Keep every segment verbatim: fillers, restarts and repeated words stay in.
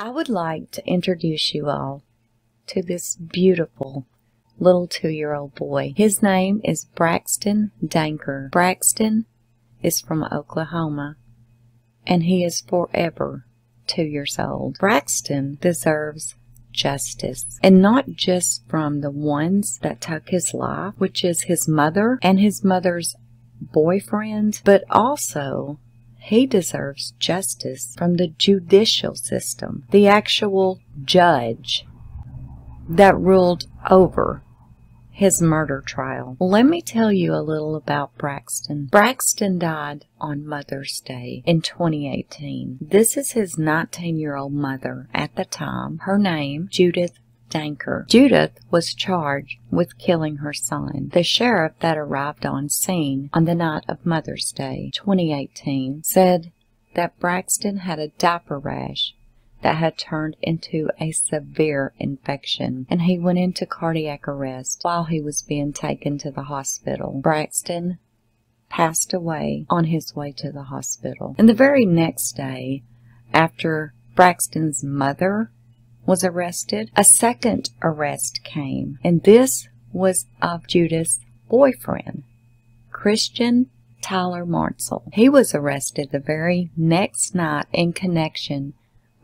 I would like to introduce you all to this beautiful little two-year-old boy. His name is Braxton Danker. Braxton is from Oklahoma, and he is forever two years old. Braxton deserves justice, and not just from the ones that took his life, which is his mother and his mother's boyfriend, but also he deserves justice from the judicial system, the actual judge that ruled over his murder trial. Let me tell you a little about Braxton. Braxton died on Mother's Day in twenty eighteen. This is his nineteen-year-old mother at the time. Her name, Judith Danker. Judith was charged with killing her son. The sheriff that arrived on scene on the night of Mother's Day, twenty eighteen, said that Braxton had a diaper rash that had turned into a severe infection, and he went into cardiac arrest while he was being taken to the hospital. Braxton passed away on his way to the hospital. And the very next day, after Braxton's mother was arrested, a second arrest came, and this was of Judith's boyfriend, Christian Tyler Martzall. He was arrested the very next night in connection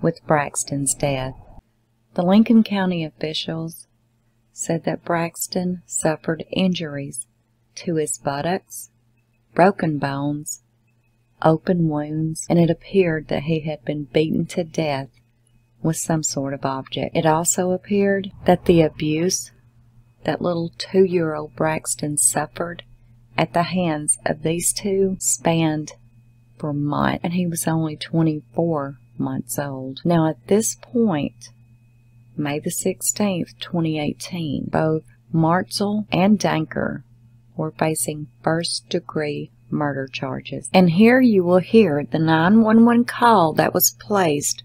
with Braxton's death. The Lincoln County officials said that Braxton suffered injuries to his buttocks, broken bones, open wounds, and it appeared that he had been beaten to death with some sort of object. It also appeared that the abuse that little two-year-old Braxton suffered at the hands of these two spanned for months, and he was only twenty-four months old. Now at this point, May the sixteenth, twenty eighteen, both Martzall and Danker were facing first-degree murder charges. And here you will hear the nine one one call that was placed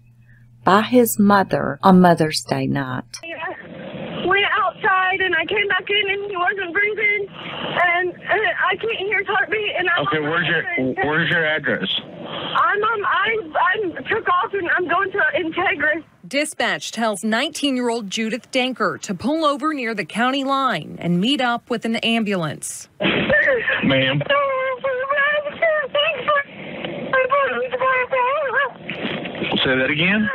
by his mother on Mother's Day night. I went outside and I came back in and he wasn't breathing, and, and I can't hear his heartbeat. And I'm okay, where's your where's your address? I'm um I I took off and I'm going to Integris. Dispatch tells nineteen-year-old Judith Danker to pull over near the county line and meet up with an ambulance. Ma'am. Say that again.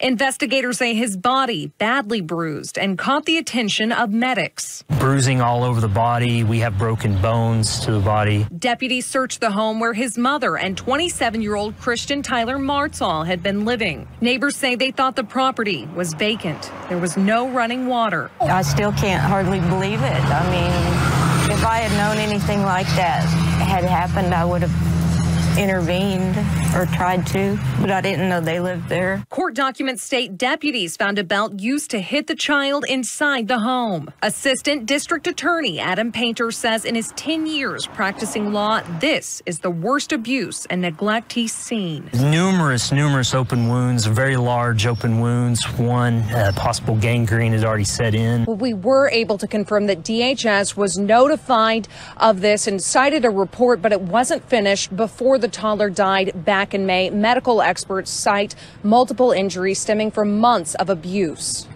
Investigators say his body badly bruised and caught the attention of medics. Bruising all over the body. We have broken bones to the body. Deputies searched the home where his mother and twenty-seven-year-old Christian Tyler Martzall had been living. Neighbors say they thought the property was vacant. There was no running water. I still can't hardly believe it. I mean, if I had known anything like that had happened, I would have intervened or tried to, but I didn't know they lived there. Court documents state deputies found a belt used to hit the child inside the home. Assistant District Attorney Adam Painter says in his ten years practicing law, this is the worst abuse and neglect he's seen. Numerous, numerous open wounds, very large open wounds. One uh, possible gangrene has already set in. Well, we were able to confirm that D H S was notified of this and cited a report, but it wasn't finished before the toddler died back in May. Medical experts cite multiple injuries stemming from months of abuse.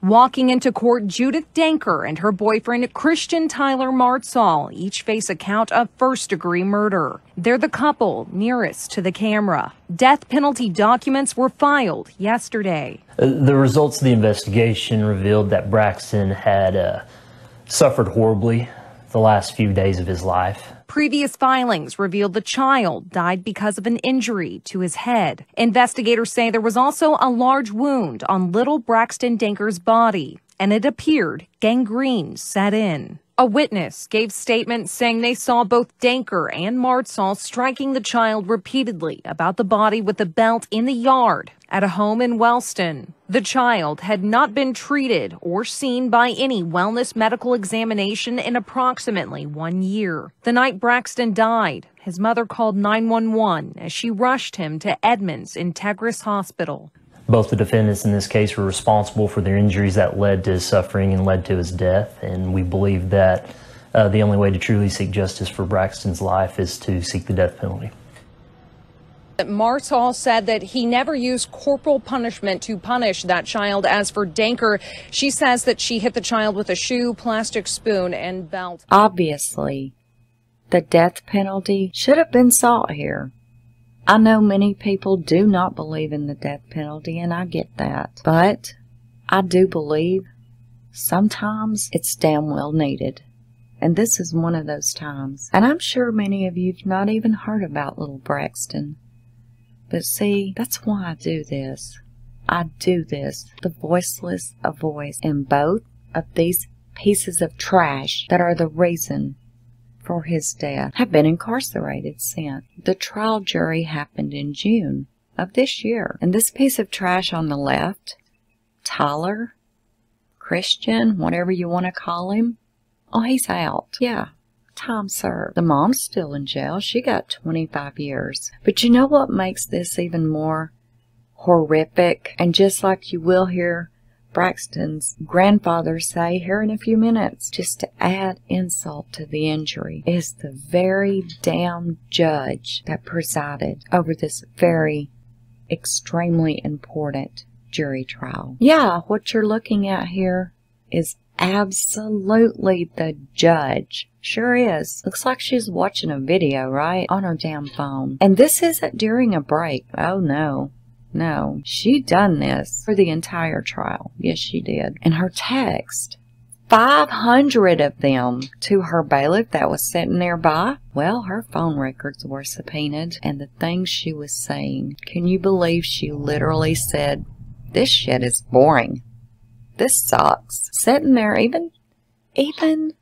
Walking into court, Judith Danker and her boyfriend Christian Tyler Martzall each face a count of first-degree murder. They're the couple nearest to the camera. Death penalty documents were filed yesterday. The results of the investigation revealed that Braxton had uh, suffered horribly the last few days of his life. Previous filings revealed the child died because of an injury to his head. Investigators say there was also a large wound on little Braxton Danker's body, and it appeared gangrene set in. A witness gave statements saying they saw both Danker and Martzall striking the child repeatedly about the body with a belt in the yard at a home in Wellston. The child had not been treated or seen by any wellness medical examination in approximately one year. The night Braxton died, his mother called nine one one as she rushed him to Edmonds Integris Hospital. Both the defendants in this case were responsible for their injuries that led to his suffering and led to his death, and we believe that Uh, the only way to truly seek justice for Braxton's life is to seek the death penalty. Martzall said that he never used corporal punishment to punish that child. As for Danker, she says that she hit the child with a shoe, plastic spoon, and belt. Obviously, the death penalty should have been sought here. I know many people do not believe in the death penalty, and I get that. But I do believe sometimes it's damn well needed. And this is one of those times. And I'm sure many of you have not even heard about little Braxton. But see, that's why I do this. I do this to voiceless a voice in both of these pieces of trash that are the reason for his death have been incarcerated since. The trial jury happened in June of this year. And this piece of trash on the left, Tyler, Christian, whatever you want to call him, oh, he's out. Yeah. Time served. The mom's still in jail. She got twenty-five years. But you know what makes this even more horrific? And just like you will hear Braxton's grandfather say here in a few minutes, just to add insult to the injury, is the very damn judge that presided over this very extremely important jury trial. Yeah, what you're looking at here is absolutely the judge. Sure is. Looks like she's watching a video, right? On her damn phone. And this isn't during a break. Oh, no. No. She done this for the entire trial. Yes, she did. And her text, five hundred of them to her bailiff that was sitting nearby. Well, her phone records were subpoenaed. And the things she was saying. Can you believe she literally said, this shit is boring. This sucks. Sitting there even, even...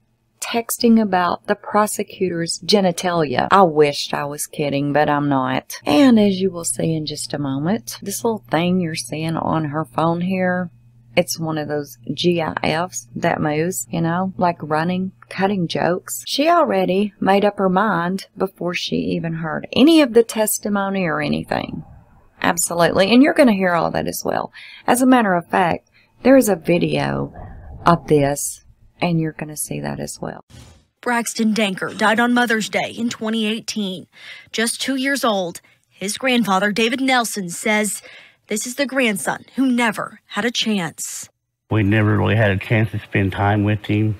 texting about the prosecutor's genitalia. I wished I was kidding, but I'm not. And as you will see in just a moment, this little thing you're seeing on her phone here, it's one of those GIFs that moves, you know, like running, cutting jokes. She already made up her mind before she even heard any of the testimony or anything. Absolutely. And you're going to hear all that as well. As a matter of fact, there is a video of this, and you're going to see that as well. Braxton Danker died on Mother's Day in twenty eighteen. Just two years old, his grandfather, David Nelson, says this is the grandson who never had a chance. We never really had a chance to spend time with him.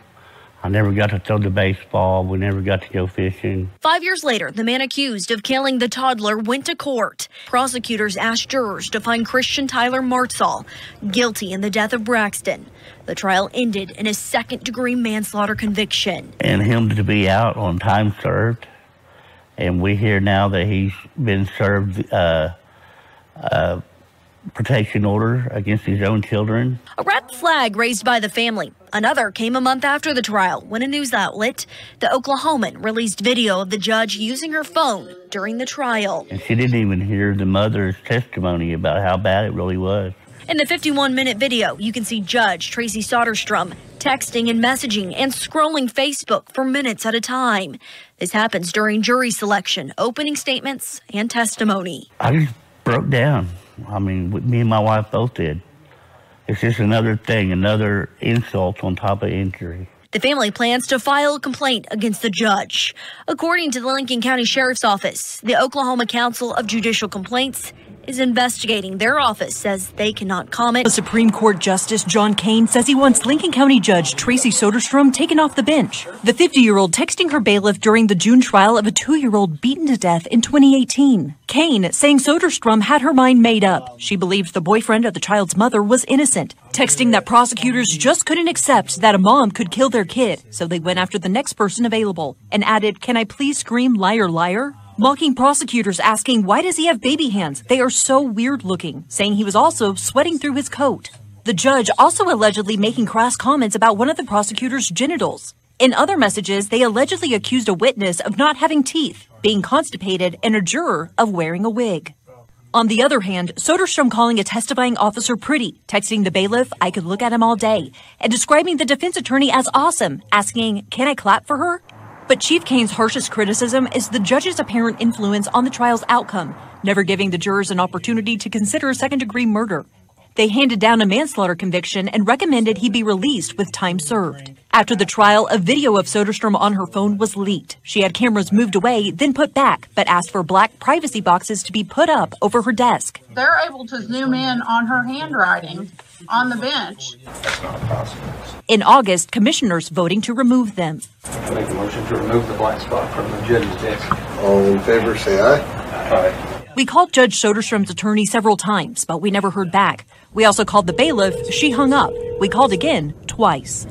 I never got to throw the baseball. We never got to go fishing. Five years later, the man accused of killing the toddler went to court. Prosecutors asked jurors to find Christian Tyler Martzall guilty in the death of Braxton. The trial ended in a second-degree manslaughter conviction. And him to be out on time served. And we hear now that he's been served uh, uh, protection order against his own children. A red flag raised by the family. Another came a month after the trial when a news outlet, the Oklahoman, released video of the judge using her phone during the trial. And she didn't even hear the mother's testimony about how bad it really was. In the fifty-one minute video, you can see Judge Tracy Soderstrom texting and messaging and scrolling Facebook for minutes at a time. This happens during jury selection, opening statements, and testimony. I just broke down. I mean, me and my wife both did. It's just another thing, another insult on top of injury. The family plans to file a complaint against the judge. According to the Lincoln County Sheriff's Office, the Oklahoma Council of Judicial Complaints is investigating. Their office says they cannot comment. The Supreme Court Justice John Kane says he wants Lincoln County Judge Tracy Soderstrom taken off the bench. The fifty-year-old texting her bailiff during the June trial of a two-year-old beaten to death in twenty eighteen. Kane saying Soderstrom had her mind made up. She believed the boyfriend of the child's mother was innocent, texting that prosecutors just couldn't accept that a mom could kill their kid, so they went after the next person available, and added, "Can I please scream liar, liar?" Mocking prosecutors asking, why does he have baby hands? They are so weird looking, saying he was also sweating through his coat. The judge also allegedly making crass comments about one of the prosecutor's genitals. In other messages, they allegedly accused a witness of not having teeth, being constipated, and a juror of wearing a wig. On the other hand, Soderstrom calling a testifying officer pretty, texting the bailiff, I could look at him all day, and describing the defense attorney as awesome, asking, can I clap for her? But Chief Kane's harshest criticism is the judge's apparent influence on the trial's outcome, never giving the jurors an opportunity to consider second-degree murder. They handed down a manslaughter conviction and recommended he be released with time served. After the trial, a video of Soderstrom on her phone was leaked. She had cameras moved away, then put back, but asked for black privacy boxes to be put up over her desk. They're able to zoom in on her handwriting on the bench. That's not possible. In August, commissioners voting to remove them. I make a motion to remove the black spot from the judge's desk. All in favor, say aye. Aye. We called Judge Soderstrom's attorney several times, but we never heard back. We also called the bailiff. She hung up. We called again twice.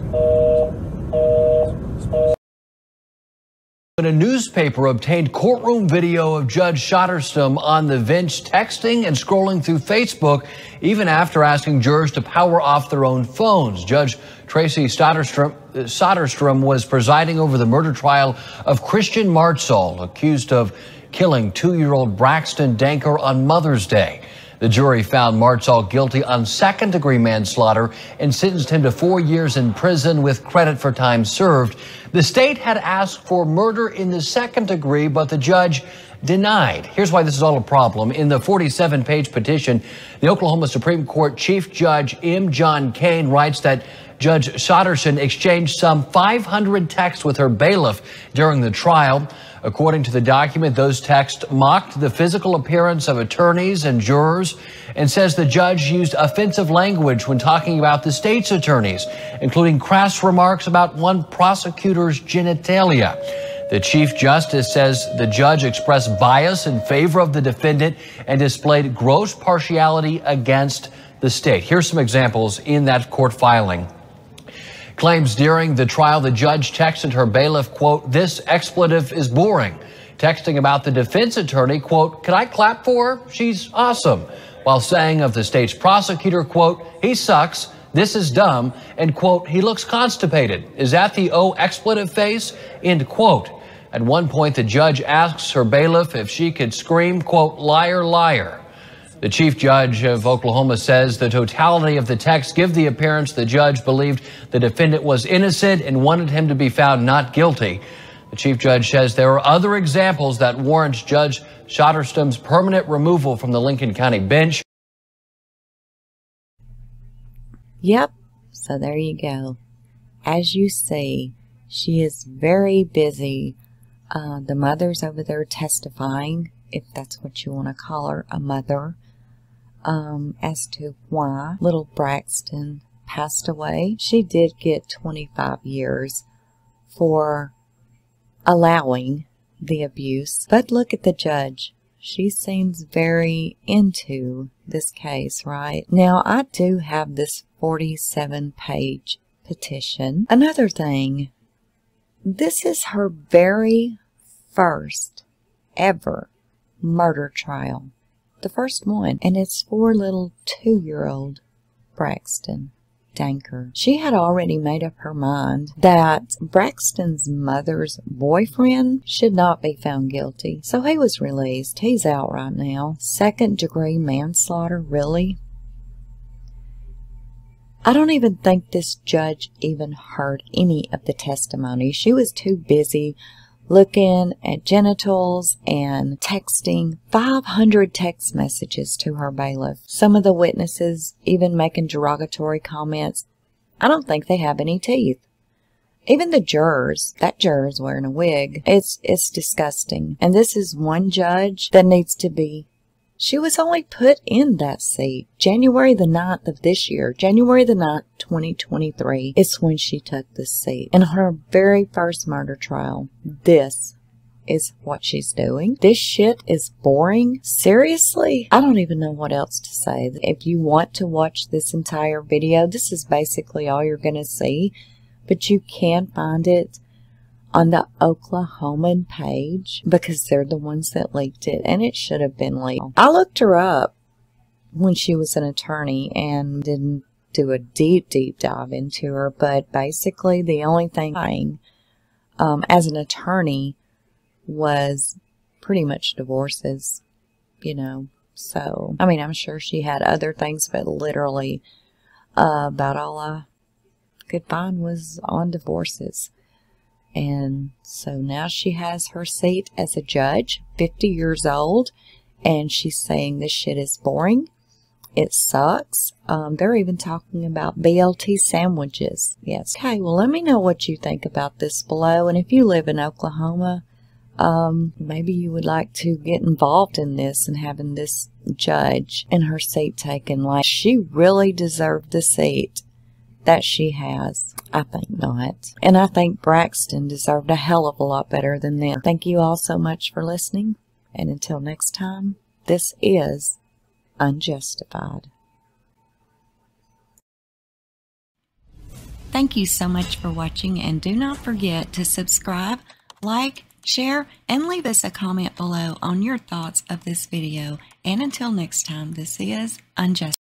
When a newspaper obtained courtroom video of Judge Soderstrom on the bench texting and scrolling through Facebook, even after asking jurors to power off their own phones. Judge Tracy Soderstrom, Soderstrom was presiding over the murder trial of Christian Martzall, accused of killing two-year-old Braxton Danker on Mother's Day. The jury found Martzall guilty on second-degree manslaughter and sentenced him to four years in prison with credit for time served. The state had asked for murder in the second degree, but the judge denied. Here's why this is all a problem. In the forty-seven page petition, the Oklahoma Supreme Court Chief Judge M. John Kane writes that Judge Soderstrom exchanged some five hundred texts with her bailiff during the trial. According to the document, those texts mocked the physical appearance of attorneys and jurors and says the judge used offensive language when talking about the state's attorneys, including crass remarks about one prosecutor's genitalia. The Chief Justice says the judge expressed bias in favor of the defendant and displayed gross partiality against the state. Here's some examples in that court filing. Claims during the trial, the judge texted her bailiff, quote, "This expletive is boring." Texting about the defense attorney, quote, "Can I clap for her? She's awesome." While saying of the state's prosecutor, quote, "He sucks. This is dumb." And quote, "He looks constipated. Is that the O expletive face?" End quote. At one point, the judge asks her bailiff if she could scream, quote, "Liar, liar." The Chief Judge of Oklahoma says the totality of the text give the appearance the judge believed the defendant was innocent and wanted him to be found not guilty. The Chief Judge says there are other examples that warrant Judge Soderstrom's permanent removal from the Lincoln County bench. Yep, so there you go. As you see, she is very busy. Uh, the mother's over there testifying, if that's what you want to call her, a mother. Um, as to why little Braxton passed away. She did get twenty-five years for allowing the abuse. But look at the judge. She seems very into this case, right? Now, I do have this forty-seven page petition. Another thing, this is her very first ever murder trial. The first one, and it's for little two-year-old Braxton Danker. She had already made up her mind that Braxton's mother's boyfriend should not be found guilty. So he was released. He's out right now. Second-degree manslaughter, really? I don't even think this judge even heard any of the testimony. She was too busy looking at genitals and texting five hundred text messages to her bailiff. Some of the witnesses even making derogatory comments. I don't think they have any teeth. Even the jurors, that juror's wearing a wig. It's, it's disgusting. And this is one judge that needs to be. She was only put in that seat January the ninth of this year. January the ninth, twenty twenty-three is when she took this seat. In her very first murder trial, this is what she's doing. This shit is boring. Seriously? I don't even know what else to say. If you want to watch this entire video, this is basically all you're going to see. But you can find it on the Oklahoman page, because they're the ones that leaked it, and it should have been leaked. I looked her up when she was an attorney and didn't do a deep, deep dive into her, but basically the only thing I, um, as an attorney was pretty much divorces, you know. So, I mean, I'm sure she had other things, but literally uh, about all I could find was on divorces. And so now she has her seat as a judge, fifty years old, and she's saying this shit is boring. It sucks. Um, they're even talking about B L T sandwiches. Yes. Okay, well, let me know what you think about this below. And if you live in Oklahoma, um, maybe you would like to get involved in this and having this judge and her seat taken. Like, she really deserved the seat that she has. I think not. And I think Braxton deserved a hell of a lot better than them. Thank you all so much for listening. And until next time, this is Unjustified. Thank you so much for watching, and do not forget to subscribe, like, share, and leave us a comment below on your thoughts of this video. And until next time, this is Unjustified.